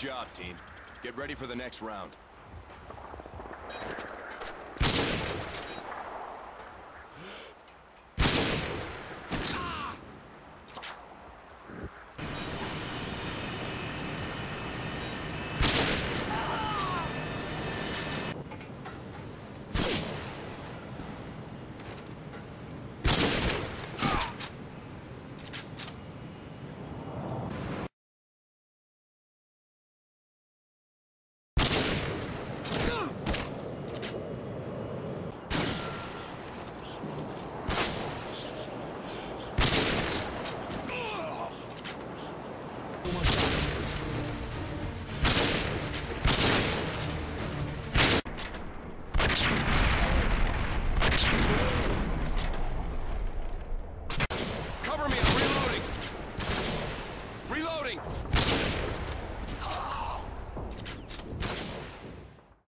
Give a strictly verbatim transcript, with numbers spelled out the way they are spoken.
Good job, team. Get ready for the next round. Cover me, I'm reloading! Reloading! Ah.